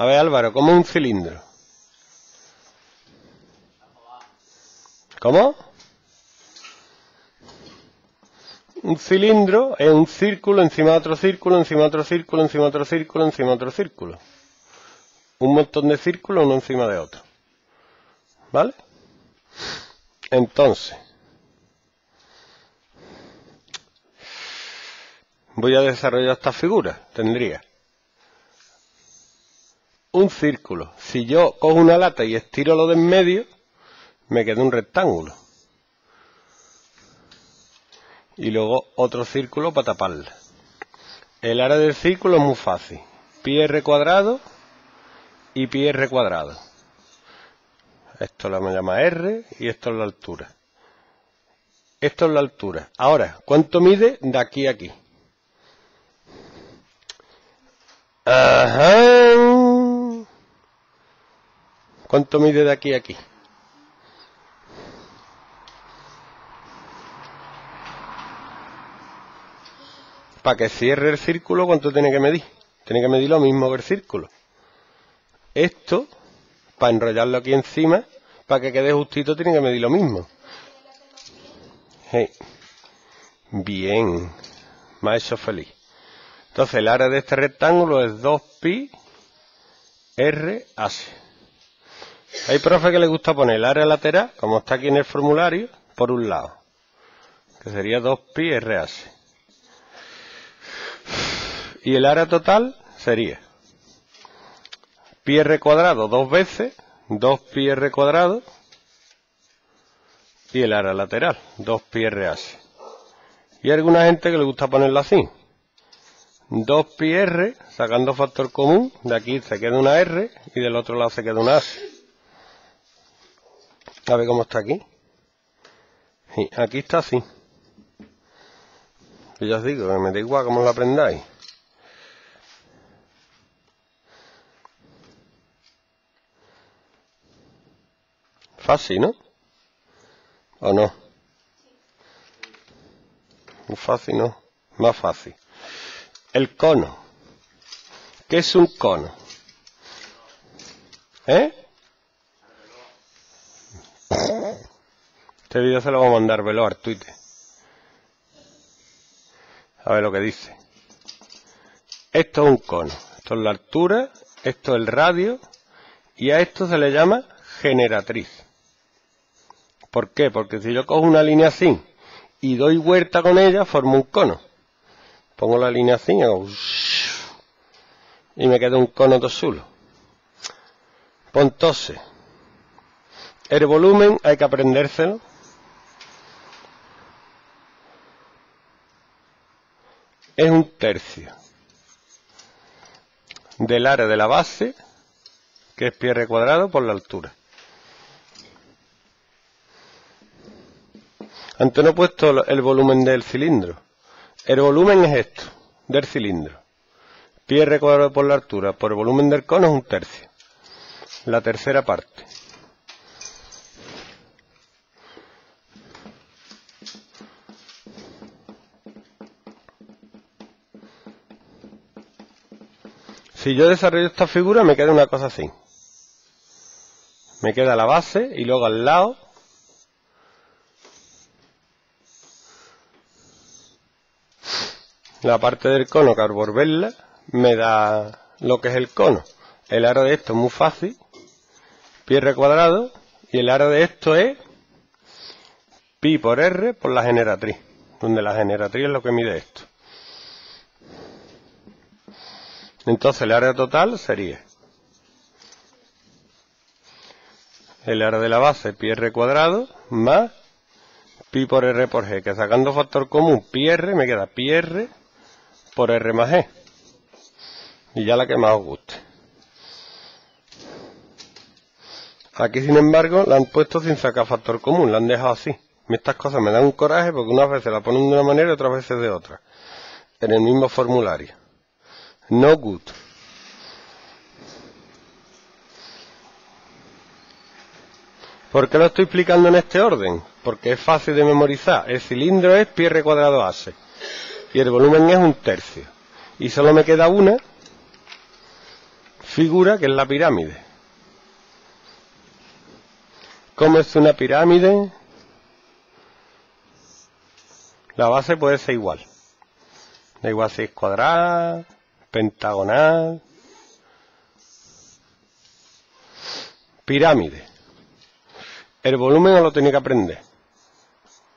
A ver, Álvaro, ¿cómo un cilindro? ¿Cómo? Un cilindro es un círculo encima de otro círculo, encima de otro círculo, encima de otro círculo, encima de otro círculo. Un montón de círculos uno encima de otro. ¿Vale? Entonces, voy a desarrollar esta figura. Tendría un círculo. Si yo cojo una lata y estiro lo de en medio, me queda un rectángulo. Y luego otro círculo para taparla. El área del círculo es muy fácil. Pi r cuadrado y pi r cuadrado. Esto lo llama r y esto es la altura. Esto es la altura. Ahora, ¿cuánto mide de aquí a aquí? Ajá. ¿Cuánto mide de aquí a aquí? Para que cierre el círculo, ¿cuánto tiene que medir? Tiene que medir lo mismo que el círculo. Esto, para enrollarlo aquí encima, para que quede justito, tiene que medir lo mismo. Hey. Bien. Me ha hecho feliz. Entonces, el área de este rectángulo es 2pi RH. Hay profe que le gusta poner el área lateral, como está aquí en el formulario, por un lado. Que sería 2pi RH. Y el área total sería pi r cuadrado dos veces, 2 pi r cuadrado, y el área lateral, 2 pi r h. Y hay alguna gente que le gusta ponerlo así. 2 pi r, sacando factor común, de aquí se queda una r y del otro lado se queda una h. A ver cómo está aquí. Sí, aquí está así. Yo ya os digo, me da igual cómo lo aprendáis. Fácil, ¿no? ¿O no? Muy fácil, ¿no? Más fácil. El cono. ¿Qué es un cono? ¿Eh? Este vídeo se lo voy a mandar Veló al Twitter. A ver lo que dice. Esto es un cono. Esto es la altura, esto es el radio y a esto se le llama generatriz. ¿Por qué? Porque si yo cojo una línea así y doy vuelta con ella, formo un cono. Pongo la línea así y me queda un cono tosulo. Pues entonces, el volumen hay que aprendérselo. Es un tercio del área de la base, que es pi r cuadrado, por la altura. Antes no he puesto el volumen del cilindro. El volumen es esto, del cilindro. Pi r cuadrado por la altura, por el volumen del cono es un tercio. La tercera parte. Si yo desarrollo esta figura me queda una cosa así. Me queda la base y luego al lado la parte del cono que al volverla me da lo que es el cono. El área de esto es muy fácil. Pi r cuadrado y el área de esto es pi por r por la generatriz. Donde la generatriz es lo que mide esto. Entonces el área total sería el área de la base pi r cuadrado más pi por r por g, que sacando factor común pi r me queda pi r por r más g. Y ya la que más os guste. Aquí sin embargo la han puesto sin sacar factor común, la han dejado así. Estas cosas me dan un coraje porque unas veces la ponen de una manera y otras veces de otra. En el mismo formulario. No good. ¿Por qué lo estoy explicando en este orden? Porque es fácil de memorizar. El cilindro es pi r cuadrado h. Y el volumen es un tercio. Y solo me queda una figura que es la pirámide. ¿Cómo es una pirámide? La base puede ser igual. Da igual si es cuadrada, pentagonal. Pirámide. El volumen os lo tenéis que aprender.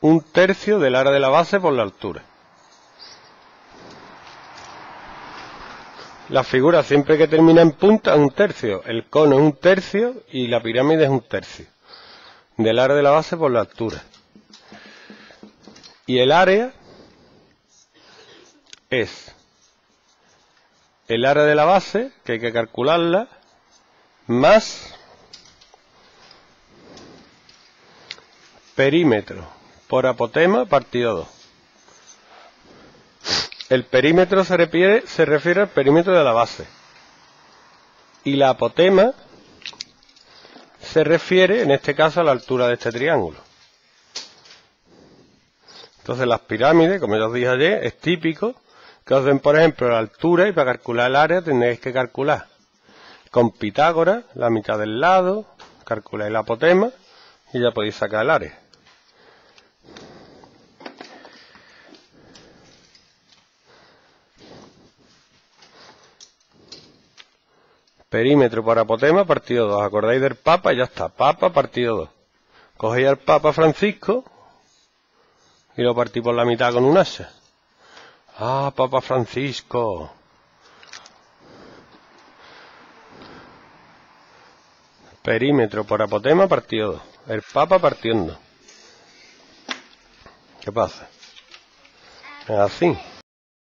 1/3 del área de la base por la altura. La figura siempre que termina en punta es 1/3. El cono es 1/3 y la pirámide es 1/3. Del área de la base por la altura. Y el área es el área de la base, que hay que calcularla, más perímetro por apotema partido 2. El perímetro se refiere al perímetro de la base. Y la apotema se refiere, en este caso, a la altura de este triángulo. Entonces las pirámides, como ya os dije ayer, es típico que os den, por ejemplo, la altura, y para calcular el área tendréis que calcular con Pitágoras la mitad del lado, calculáis la apotema y ya podéis sacar el área. Perímetro por apotema partido 2. ¿Acordáis del Papa? Ya está. Papa partido 2. Cogéis al Papa Francisco y lo partí por la mitad con un hacha. ¡Ah, Papa Francisco! Perímetro por apotema partido 2. El Papa partiendo. ¿Qué pasa? Así.